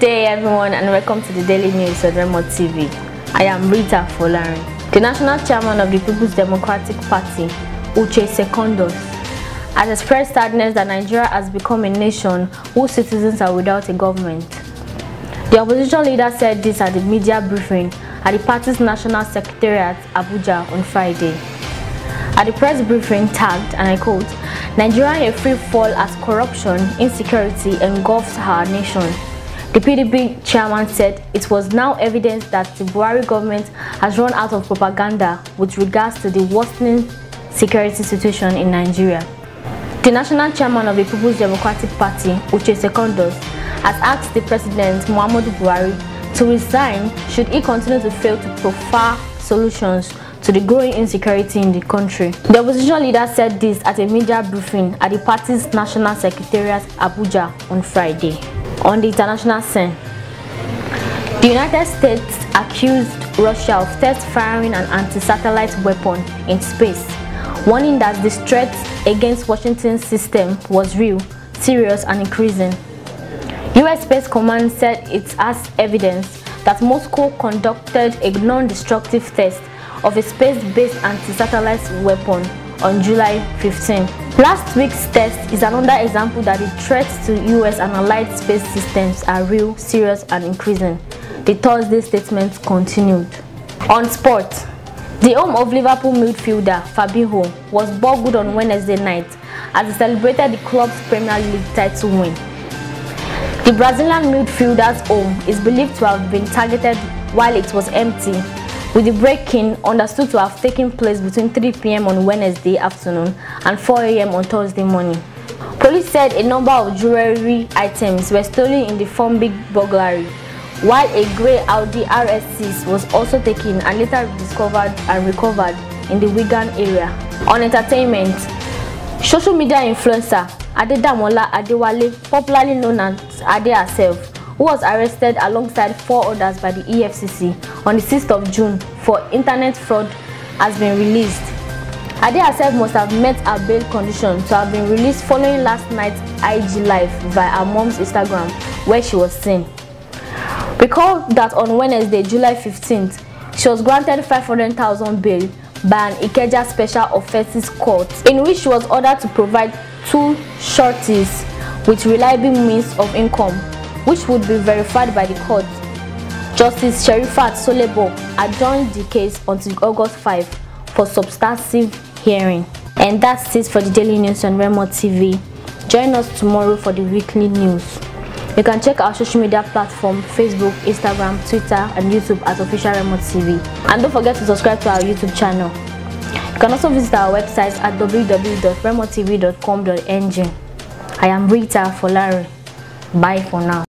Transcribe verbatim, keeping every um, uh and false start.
Good day everyone and welcome to the Daily News on Remo T V. I am Rita Folari. The National Chairman of the People's Democratic Party, Uche Secondus, has expressed sadness that Nigeria has become a nation whose citizens are without a government. The opposition leader said this at the media briefing at the party's National Secretariat, Abuja, on Friday. At the press briefing tagged, and I quote, "Nigeria in a free fall as corruption, insecurity engulfs her nation," the P D P chairman said it was now evident that the Buhari government has run out of propaganda with regards to the worsening security situation in Nigeria. The national chairman of the People's Democratic Party, Uche Secondus, has asked the president, Muhammadu Buhari, to resign should he continue to fail to proffer solutions to the growing insecurity in the country. The opposition leader said this at a media briefing at the party's National Secretariat, Abuja, on Friday. On the international scene, the United States accused Russia of test-firing an anti-satellite weapon in space, warning that the threat against Washington's system was real, serious, and increasing. U S Space Command said it has evidence that Moscow conducted a non-destructive test of a space-based anti-satellite weapon on July fifteenth. Last week's test is another example that the threats to U S and allied space systems are real, serious, and increasing, the Thursday statement continued. On sports, the home of Liverpool midfielder Fabinho was boggled on Wednesday night as he celebrated the club's Premier League title win. The Brazilian midfielder's home is believed to have been targeted while it was empty, with the break-in understood to have taken place between three p m on Wednesday afternoon and four a m on Thursday morning. Police said a number of jewelry items were stolen in the form big burglary, while a grey Audi R S six was also taken and later discovered and recovered in the Wigan area. On entertainment, social media influencer Adedamola Adewale, popularly known as Ade herself, who was arrested alongside four others by the E F C C on the sixth of June for internet fraud, has been released. Ade herself must have met her bail condition to have been released following last night's I G live via her mom's Instagram, where she was seen. Recall that on Wednesday, July fifteenth, she was granted five hundred thousand bail by an Ikeja Special Offences Court, in which she was ordered to provide two shorties with reliable means of income, which would be verified by the court. Justice Sherifat Solebo adjourned the case until August fifth for substantive hearing. And that's it for the Daily News on Remo T V. Join us tomorrow for the weekly news. You can check our social media platform, Facebook, Instagram, Twitter, and YouTube at Official Remo T V. And don't forget to subscribe to our YouTube channel. You can also visit our website at w w w dot remo t v dot com dot n g. I am Rita Folari. Bye for now.